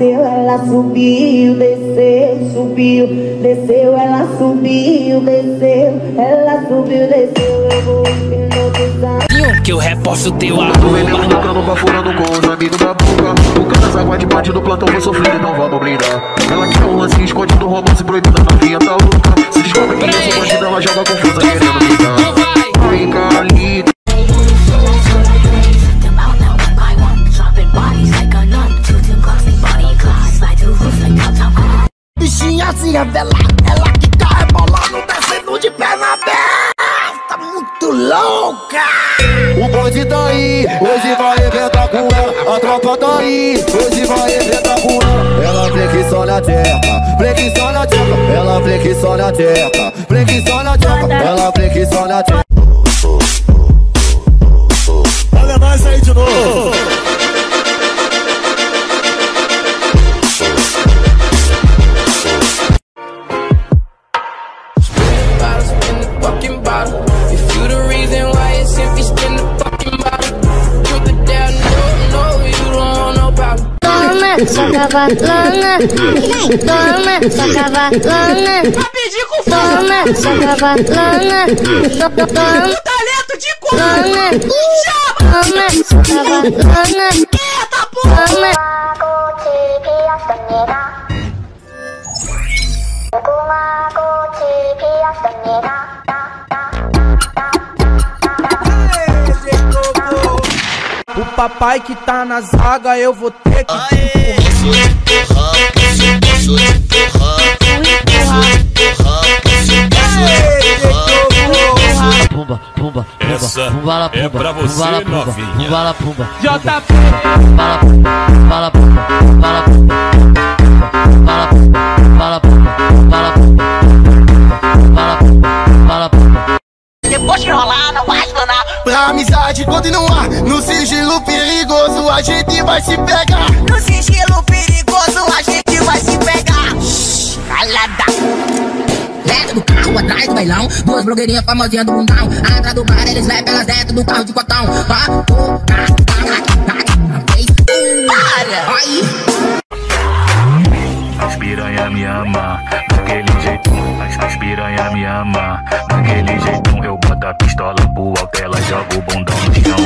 Ela subiu, desceu, subiu, desceu, ela subiu, desceu, ela subiu, desceu, eu vou hipnotizar. Viu que eu reposto teu arroba. Tô vendendo no cano, baforando com os amigos da boca. O cara zaguá de parte do plantão foi sofrido e não vamos blindar. Ela quer um lance escondido, romance proibido, a filha tá louca. Se descobre que eu sou bandida, ela joga confusa querendo brigar. Vem cá ali. Bichinha se revela, ela que tá rebolando, descendo de perna aberta, tá muito louca. O bonde tá aí, hoje vai inventar com ela. A tropa tá aí, hoje vai inventar com ela. Ela fleque só na terra, fleque só na terra. Ela fleque só na terra, fleque só na terra. Ela fleque só na terra. Olha nós aí de novo. Sacavalona, toma, sacavalona, toma, sacavalona, toma, talento de coluna, toma, sacavalona, quieta porra, o papai que tá na zaga, eu vou ter que pumba, pumba, pumba, pumba, é pra você, novinha. Bala pumba, Jota Bala pumba, bala pumba, bala pumba, bala pumba, bala pumba, bala pumba, bala pumba. Depois que rolar, não vai planar. Pra amizade continuar, no sigilo perigoso a gente vai se pegar. No sigilo perigoso a gente vai se pegar. Calada. Dentro do carro, atrás do bailão, duas blogueirinhas famosinhas do mundão. Atrás do bar, eles levam elas dentro do carro de cotão. Para! Aí! As piranha me ama, daquele jeito. As piranha me ama, daquele jeito. Eu boto a pistola pro alto, ela joga o bundão no chão.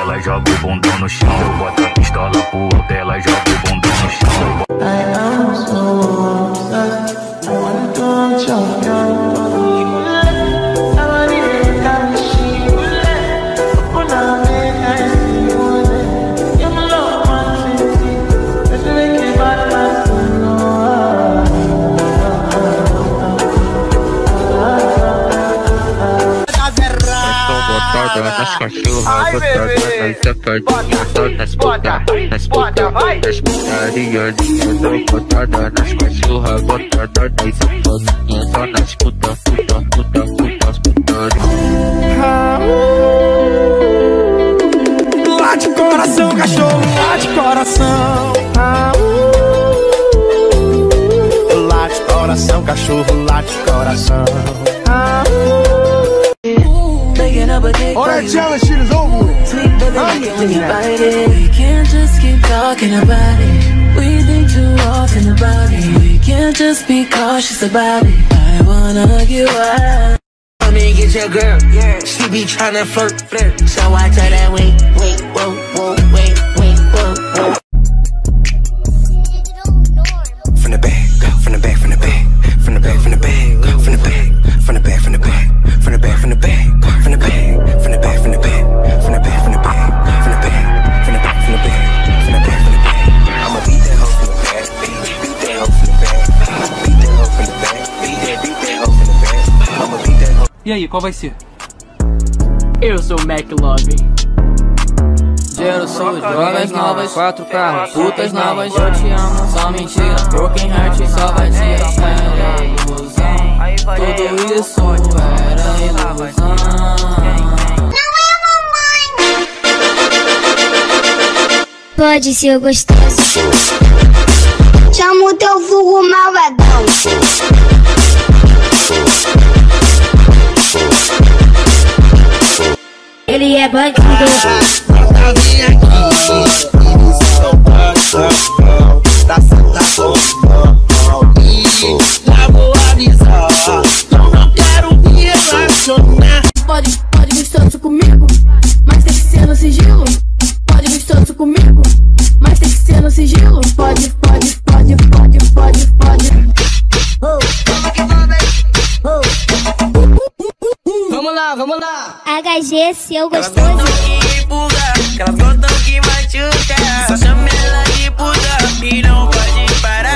Ela joga o bundão no chão, ela joga o bundão no chão. Eu boto a pistola pro alto, ela joga o bundão no chão. I am so obsessed, I wanna touch your gun. Nas cachorras, botada nas putaria, nas putarias. Botada nas cachorras, botada nas safaninhas. Só nas putas, putas, putas, putas, putarias. Lá de coração, cachorro, lá de coração. Lá de coração, cachorro, lá de coração. All that jealous shit is over with. We can't just keep talking about it. We think too often about it. We can't just be cautious about it. I wanna get wild. Come and get your girl. She be tryna flirt. So I tell that wait, wait, whoa, whoa, wait, wait, whoa, whoa. From the back, from the back, from the back, from the back, from the back, from the back, from the back, from the back, from the back, from the back. E aí, qual vai ser? Eu sou o Mac Love. Geração de drogas novas, 4 carros, putas novas. Eu te amo, só mentira, broken heart só vai te achar ilusão. Tudo isso era ilusão. Não é mamãe. Pode ser gostoso. Chama o teu vulgo malvadão. Ele é bandido. no sigilo. Pode, pode, pode, pode, pode, pode. Vamos lá, vamos lá. HG, seu gostoso. Elas gostam que empurra, elas gostam que machuca. Só chama ela de puta e não pode parar.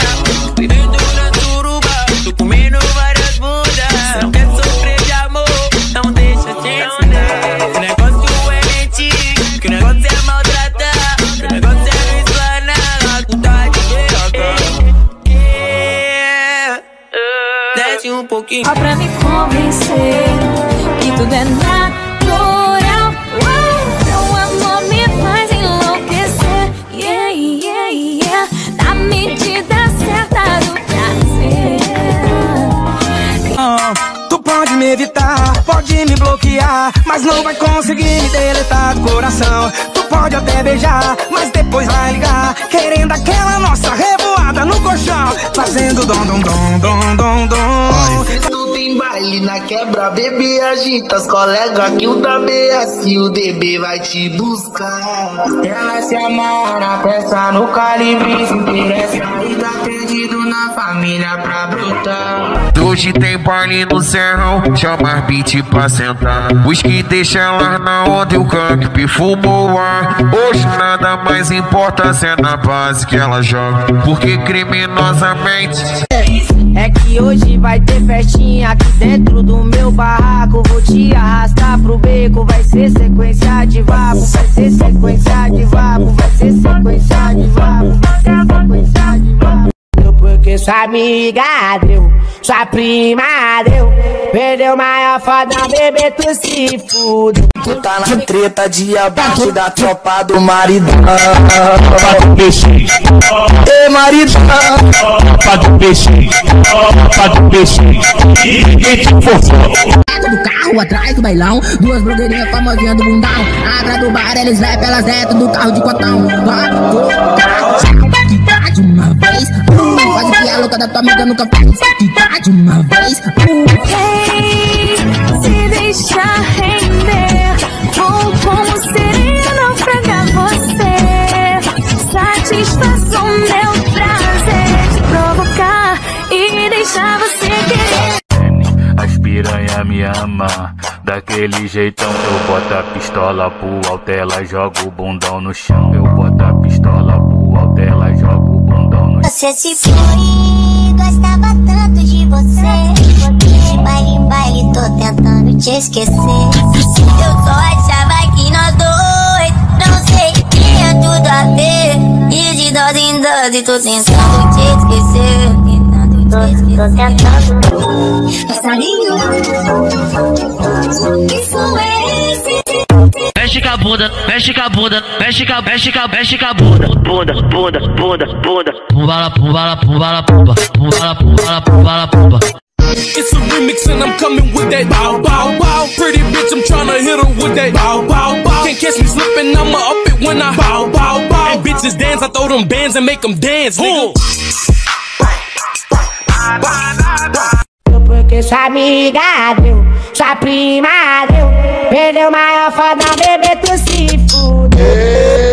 Vivendo na turuba, tô comendo várias bundas. Não quer sofrer de amor, não deixa te honrar. O negócio é mentir, que o negócio é maltratar. Que o negócio é me explanar, na vontade de rogar. Desce um pouquinho. Ó pra me convencer. Tudo é natural, oh, teu amor me faz enlouquecer. Yeah, yeah, yeah. Na medida certa do prazer. Oh, tu pode me evitar, pode me bloquear, mas não vai conseguir me deletar do coração. Tu pode até beijar, mas depois vai ligar, querendo aquela nossa revoada no colchão, fazendo dom, dom, dom, dom, dom, dom. Tem baile na quebra, bebê agita as colegas que o da BS e o DB vai te buscar. Ela se amarra, peça no calibre, se interessa e tá perdido na família pra brotar. Hoje tem baile no Serrão, chama as beat pra sentar. Os que deixam elas na onda e o cangue fumou o ar. Hoje nada mais importa se é na base que ela joga, porque criminosamente é que hoje vai ter festinha aqui dentro do meu barraco. Vou te arrastar pro beco, vai ser sequência de vapo, vai ser sequência de vapo, vai ser sequência de vapo, vai ser sequência de vapo. Porque sua amiga deu, sua prima deu, perdeu maior foda, bebê, tu se fudeu. Tu tá na treta de abaixo da tropa do maridão. Tropa do peixe, ei maridão. Tropa do peixe, tropa do peixe. E te forçou. Do carro, atrás do bailão, duas blogueirinhas famosinhas do bundão. Agra do bar, eles vai pelas dentro do carro de cotão. Que dá de uma vez, quase que a louca da tua amiga nunca fez. Que dá de uma vez, se deixar render, vou como seria naufragar você. Satisfação, meu prazer, te provocar e deixar você querer. As piranha me ama, daquele jeitão. Eu boto a pistola pro alto, ela joga o bundão no chão. Eu boto a pistola pro alto, ela joga o bundão no chão. Você se foi, gostava tanto de você. De baile em baile, tô tentando te esquecer. Eu só achava que nós dois, não sei, tinha tudo a ver. E de dose em dose, tô tentando te esquecer. Tô tentando. Passarinho, isso é esse. Mexe com a bunda, mexe com a bunda, mexe com a bunda. Bunda, bunda, bunda, bunda. Pumba, pumba, pumba, pumba, pumba, pumba, pumba, pumba. It's a remix and I'm coming with that bow, bow, bow. Pretty bitch, I'm tryna hit her with that bow, bow, bow. Can't catch me slipping, I'ma up it when I bow, bow, bow. And bitches dance, I throw them bands and make them dance, nigga. Porque sua amiga deu, sua prima deu, perdeu maior foda, bebê, tu se fudeu.